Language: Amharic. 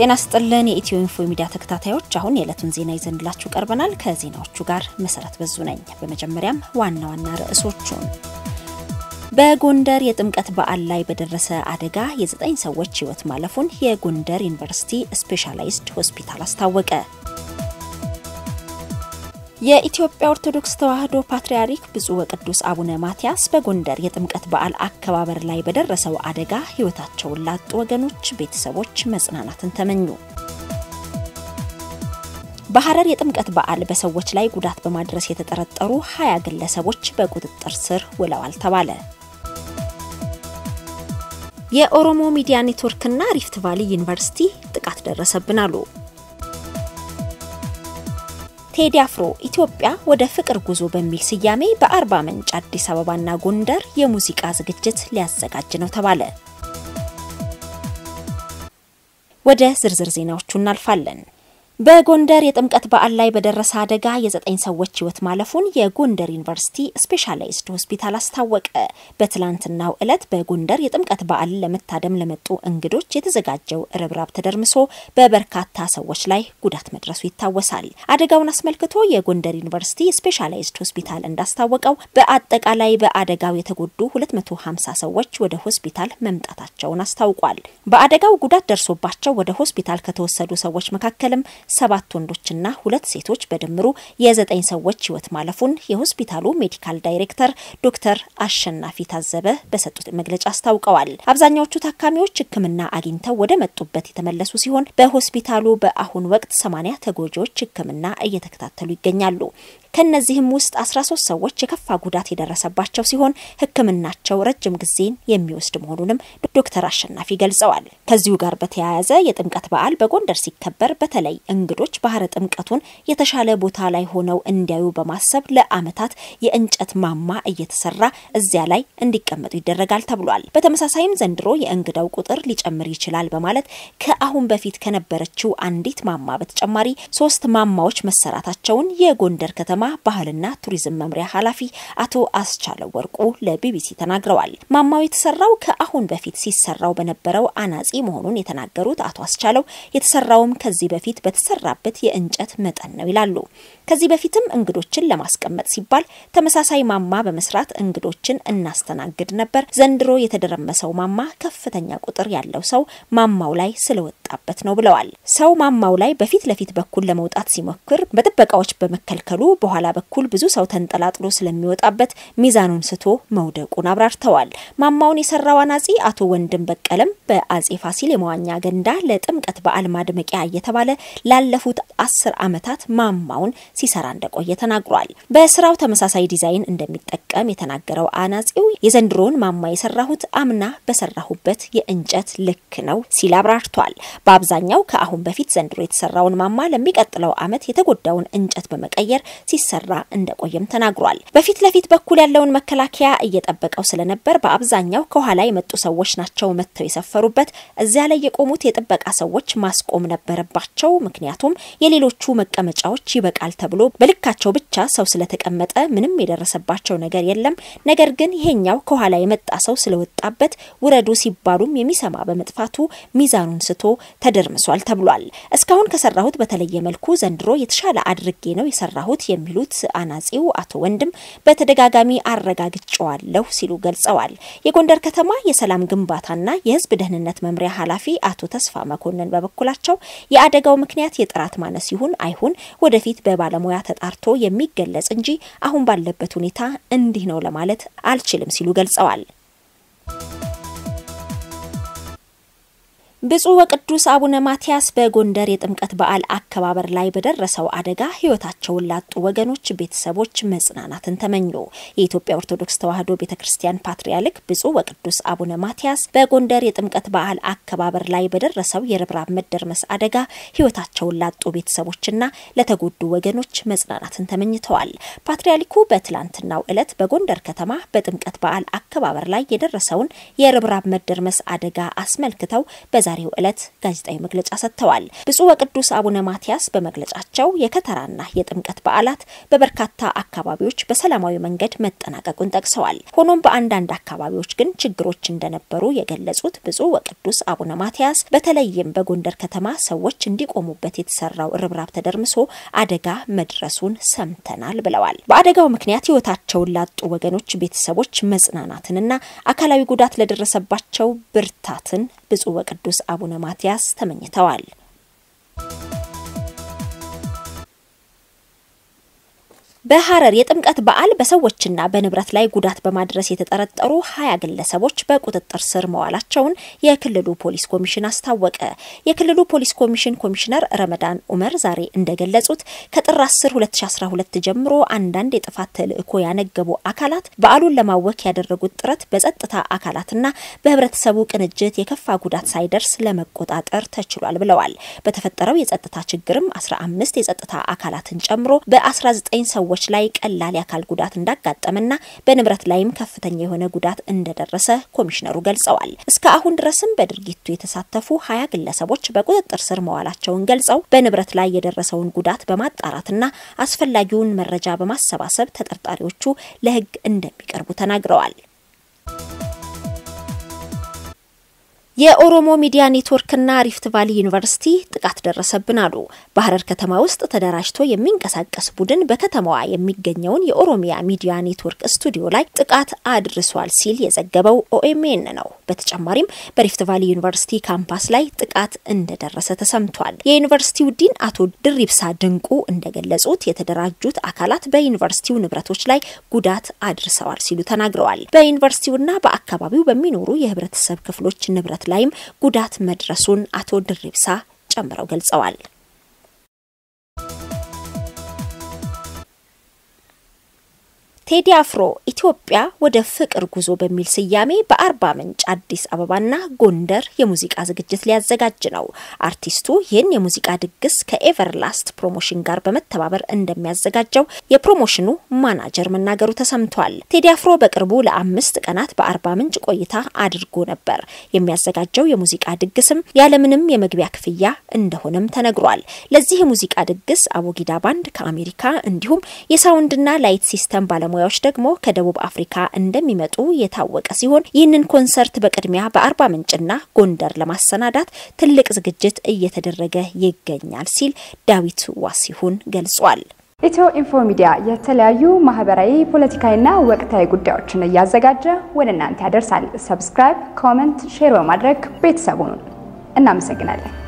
ጤና ስጥልን የኢትዮ ኢንፎ ሚዲያ ተከታታዮች አሁን የዕለቱን ዜና ይዘንላችሁ ቀርበናል ከዜናዎቹ ጋር መሰረት በዙ ነኝ በመጀመሪያም ዋና ዋና ርዕሶቹን በጎንደር የጥምቀት በዓል ላይ በደረሰ አደጋ የ9 ሰዎች ህይወት ማለፉን የጎንደር ዩኒቨርሲቲ ስፔሻላይዝድ ሆስፒታል አስታወቀ የኢትዮጵያ ኦርቶዶክስ ተዋሕዶ ፓትርያርክ ብፁዕ ወቅዱስ አቡነ ማቲያስ በጎንደር የጥምቀት በዓል አከባበር ላይ በደረሰው አደጋ ህይወታቸውን ላጡ ወገኖች ቤተሰቦች መጽናናትን ተመኙ። በሐረር የጥምቀት በዓል በሰዎች ላይ ጉዳት በማድረስ የተጠረጠሩ 20 ግለሰቦች በቁጥጥር ስር ውለዋል ተባለ። የኦሮሞ ሚዲያ ኔትወርክና ሪፍት ቫሊ ዩኒቨርሲቲ ጥቃት ደረሰብን አሉ። ቴዲ አፍሮ ኢትዮጵያ ወደ ፍቅር ጉዞ በሚል ስያሜ በ40 ምንጭ አዲስ አበባና ጎንደር የሙዚቃ ዝግጅት ሊያዘጋጅ ነው ተባለ። ወደ ዝርዝር ዜናዎቹ እናልፋለን። በጎንደር የጥምቀት በዓል ላይ በደረሰ አደጋ የ9 ሰዎች ህይወት ማለፉን የጎንደር ዩኒቨርሲቲ ስፔሻላይዝድ ሆስፒታል አስታወቀ። በትላንትናው ዕለት በጎንደር የጥምቀት በዓል ለመታደም ለመጡ እንግዶች የተዘጋጀው ርብራብ ተደርምሶ በበርካታ ሰዎች ላይ ጉዳት መድረሱ ይታወሳል። አደጋውን አስመልክቶ የጎንደር ዩኒቨርሲቲ ስፔሻላይዝድ ሆስፒታል እንዳስታወቀው በአጠቃላይ በአደጋው የተጎዱ 250 ሰዎች ወደ ሆስፒታል መምጣታቸውን አስታውቋል። በአደጋው ጉዳት ደርሶባቸው ወደ ሆስፒታል ከተወሰዱ ሰዎች መካከልም 7 ወንዶችና 2 ሴቶች በድምሩ የ9 ሰዎች ህይወት ማለፉን የሆስፒታሉ ሜዲካል ዳይሬክተር ዶክተር አሸናፊ ታዘበ በሰጡት መግለጫ አስታውቀዋል። አብዛኛዎቹ ታካሚዎች ህክምና አግኝተው ወደ መጡበት የተመለሱ ሲሆን በሆስፒታሉ በአሁን ወቅት 80 ተጎጂዎች ህክምና እየተከታተሉ ይገኛሉ። ከነዚህም ውስጥ 13 ሰዎች የከፋ ጉዳት የደረሰባቸው ሲሆን ህክምናቸው ረጅም ጊዜን የሚወስድ መሆኑንም ዶክተር አሸናፊ ገልጸዋል። ከዚሁ ጋር በተያያዘ የጥምቀት በዓል በጎንደር ሲከበር በተለይ እንግዶች ባህረ ጥምቀቱን የተሻለ ቦታ ላይ ሆነው እንዲያዩ በማሰብ ለአመታት የእንጨት ማማ እየተሰራ እዚያ ላይ እንዲቀመጡ ይደረጋል ተብሏል። በተመሳሳይም ዘንድሮ የእንግዳው ቁጥር ሊጨምር ይችላል በማለት ከአሁን በፊት ከነበረችው አንዲት ማማ በተጨማሪ 3 ማማዎች መሰራታቸውን የጎንደር ከተማ ባህልና ቱሪዝም መምሪያ ኃላፊ አቶ አስቻለው ወርቁ ለቢቢሲ ተናግረዋል። ማማው የተሰራው ከአሁን በፊት ሲሰራው በነበረው አናጺ መሆኑን የተናገሩት አቶ አስቻለው የተሰራውም ከዚህ በፊት ተሰራበት የእንጨት መጠን ነው ይላሉ። ከዚህ በፊትም እንግዶችን ለማስቀመጥ ሲባል ተመሳሳይ ማማ በመስራት እንግዶችን እናስተናግድ ነበር። ዘንድሮ የተደረመሰው ማማ ከፍተኛ ቁጥር ያለው ሰው ማማው ላይ ስለወጣበት ነው ብለዋል። ሰው ማማው ላይ በፊት ለፊት በኩል ለመውጣት ሲሞክር በጥበቃዎች በመከልከሉ በኋላ በኩል ብዙ ሰው ተንጠላጥሎ ስለሚወጣበት ሚዛኑን ስቶ መውደቁን አብራርተዋል። ማማውን የሰራው አናጺ አቶ ወንድም በቀለም በአጼ ፋሲል የመዋኛ ገንዳ ለጥምቀት በዓል ማድመቂያ እየተባለ ላለፉት 10 አመታት ማማውን ሲሰራ እንደቆየ ተናግሯል። በስራው ተመሳሳይ ዲዛይን እንደሚጠቀም የተናገረው አናጺው የዘንድሮን ማማ የሰራሁት አምና በሰራሁበት የእንጨት ልክ ነው ሲል አብራርቷል። በአብዛኛው ከአሁን በፊት ዘንድሮ የተሰራውን ማማ ለሚቀጥለው አመት የተጎዳውን እንጨት በመቀየር ሲሰራ እንደቆየም ተናግሯል። በፊት ለፊት በኩል ያለውን መከላከያ እየጠበቀው ስለነበር በአብዛኛው ከኋላ የመጡ ሰዎች ናቸው መጥተው የሰፈሩበት። እዚያ ላይ የቆሙት የጥበቃ ሰዎች ማስቆም ነበረባቸው። ምክንያቱም የሌሎቹ መቀመጫዎች ይበቃል ተብሎ በልካቸው ብቻ ሰው ስለተቀመጠ ምንም የደረሰባቸው ነገር የለም። ነገር ግን ይሄኛው ከኋላ የመጣ ሰው ስለወጣበት ውረዱ ሲባሉም የሚሰማ በመጥፋቱ ሚዛኑን ስቶ ተደርምሷል ተብሏል። እስካሁን ከሰራሁት በተለየ መልኩ ዘንድሮ የተሻለ አድርጌ ነው የሰራሁት የሚሉት አናጺው አቶ ወንድም በተደጋጋሚ አረጋግጫለሁ ሲሉ ገልጸዋል። የጎንደር ከተማ የሰላም ግንባታና የህዝብ ደህንነት መምሪያ ኃላፊ አቶ ተስፋ መኮንን በበኩላቸው የአደጋው ምክንያት የጥራት ማነስ ይሁን አይሁን ወደፊት በባለሙያ ተጣርቶ የሚገለጽ እንጂ አሁን ባለበት ሁኔታ እንዲህ ነው ለማለት አልችልም ሲሉ ገልጸዋል። ብፁዕ ወቅዱስ አቡነ ማቲያስ በጎንደር የጥምቀት በዓል አከባበር ላይ በደረሰው አደጋ ህይወታቸውን ላጡ ወገኖች ቤተሰቦች መጽናናትን ተመኙ። የኢትዮጵያ ኦርቶዶክስ ተዋሕዶ ቤተክርስቲያን ፓትርያርክ ብፁዕ ወቅዱስ አቡነ ማቲያስ በጎንደር የጥምቀት በዓል አከባበር ላይ በደረሰው የርብራብ መደርመስ አደጋ ህይወታቸውን ላጡ ቤተሰቦችና ለተጎዱ ወገኖች መጽናናትን ተመኝተዋል። ፓትርያርኩ በትላንትናው ዕለት በጎንደር ከተማ በጥምቀት በዓል አከባበር ላይ የደረሰውን የርብራብ መደርመስ አደጋ አስመልክተው በዛሬው ዕለት ጋዜጣዊ መግለጫ ሰጥተዋል። ብፁዕ ወቅዱስ አቡነ ማቲያስ በመግለጫቸው የከተራና የጥምቀት በዓላት በበርካታ አካባቢዎች በሰላማዊ መንገድ መጠናቀቁን ጠቅሰዋል። ሆኖም በአንዳንድ አካባቢዎች ግን ችግሮች እንደነበሩ የገለጹት ብፁዕ ወቅዱስ አቡነ ማቲያስ በተለይም በጎንደር ከተማ ሰዎች እንዲቆሙበት የተሰራው ርብራብ ተደርምሶ አደጋ መድረሱን ሰምተናል ብለዋል። በአደጋው ምክንያት ህይወታቸውን ላጡ ወገኖች ቤተሰቦች መጽናናትንና አካላዊ ጉዳት ለደረሰባቸው ብርታትን ብፁዕ ወቅዱስ አቡነ ማቲያስ ተመኝተዋል። በሐረር የጥምቀት በዓል በሰዎችና በንብረት ላይ ጉዳት በማድረስ የተጠረጠሩ 20 ግለሰቦች በቁጥጥር ስር መዋላቸውን የክልሉ ፖሊስ ኮሚሽን አስታወቀ። የክልሉ ፖሊስ ኮሚሽን ኮሚሽነር ረመዳን ዑመር ዛሬ እንደገለጹት ከጥር 10 2012 ጀምሮ አንዳንድ የጥፋት ተልእኮ ያነገቡ አካላት በዓሉን ለማወክ ያደረጉት ጥረት በጸጥታ አካላትና በህብረተሰቡ ቅንጅት የከፋ ጉዳት ሳይደርስ ለመቆጣጠር ተችሏል ብለዋል። በተፈጠረው የጸጥታ ችግርም 15 የጸጥታ አካላትን ጨምሮ በ19 ሰዎች ላይ ቀላል የአካል ጉዳት እንዳጋጠመና በንብረት ላይም ከፍተኛ የሆነ ጉዳት እንደደረሰ ኮሚሽነሩ ገልጸዋል። እስከ አሁን ድረስም በድርጊቱ የተሳተፉ 20 ግለሰቦች በቁጥጥር ስር መዋላቸውን ገልጸው በንብረት ላይ የደረሰውን ጉዳት በማጣራትና አስፈላጊውን መረጃ በማሰባሰብ ተጠርጣሪዎቹ ለህግ እንደሚቀርቡ ተናግረዋል። የኦሮሞ ሚዲያ ኔትወርክና ሪፍት ቫሊ ዩኒቨርሲቲ ጥቃት ደረሰብን አሉ። በሐረር ከተማ ውስጥ ተደራጅቶ የሚንቀሳቀስ ቡድን በከተማዋ የሚገኘውን የኦሮሚያ ሚዲያ ኔትወርክ ስቱዲዮ ላይ ጥቃት አድርሷል ሲል የዘገበው OMN ነው። በተጨማሪም በሪፍት ቫሊ ዩኒቨርሲቲ ካምፓስ ላይ ጥቃት እንደደረሰ ተሰምቷል። የዩኒቨርሲቲው ዲን አቶ ድሪብሳ ድንቁ እንደገለጹት የተደራጁት አካላት በዩኒቨርሲቲው ንብረቶች ላይ ጉዳት አድርሰዋል ሲሉ ተናግረዋል። በዩኒቨርሲቲውና በአካባቢው በሚኖሩ የህብረተሰብ ክፍሎች ንብረት ላይም ጉዳት መድረሱን አቶ ድሪብሳ ጨምረው ገልጸዋል። ቴዲ አፍሮ ኢትዮጵያ ወደ ፍቅር ጉዞ በሚል ስያሜ በአርባ ምንጭ አዲስ አበባና ጎንደር የሙዚቃ ዝግጅት ሊያዘጋጅ ነው። አርቲስቱ ይህን የሙዚቃ ድግስ ከኤቨርላስት ፕሮሞሽን ጋር በመተባበር እንደሚያዘጋጀው የፕሮሞሽኑ ማናጀር መናገሩ ተሰምቷል። ቴዲ አፍሮ በቅርቡ ለ5 ቀናት በአርባ ምንጭ ቆይታ አድርጎ ነበር። የሚያዘጋጀው የሙዚቃ ድግስም ያለምንም የመግቢያ ክፍያ እንደሆነም ተነግሯል። ለዚህ የሙዚቃ ድግስ አቦጊዳ ባንድ ከአሜሪካ እንዲሁም የሳውንድና ላይት ሲስተም ባለሙያ ደግሞ ከደቡብ አፍሪካ እንደሚመጡ የታወቀ ሲሆን ይህንን ኮንሰርት በቅድሚያ በአርባ ምንጭና ጎንደር ለማሰናዳት ትልቅ ዝግጅት እየተደረገ ይገኛል ሲል ዳዊት ዋሲሁን ገልጿል። ኢትዮ ኢንፎ ሚዲያ የተለያዩ ማህበራዊ ፖለቲካዊና ወቅታዊ ጉዳዮችን እያዘጋጀ ወደ እናንተ ያደርሳል። ሰብስክራይብ፣ ኮሜንት፣ ሼር በማድረግ ቤተሰቡን እናመሰግናለን።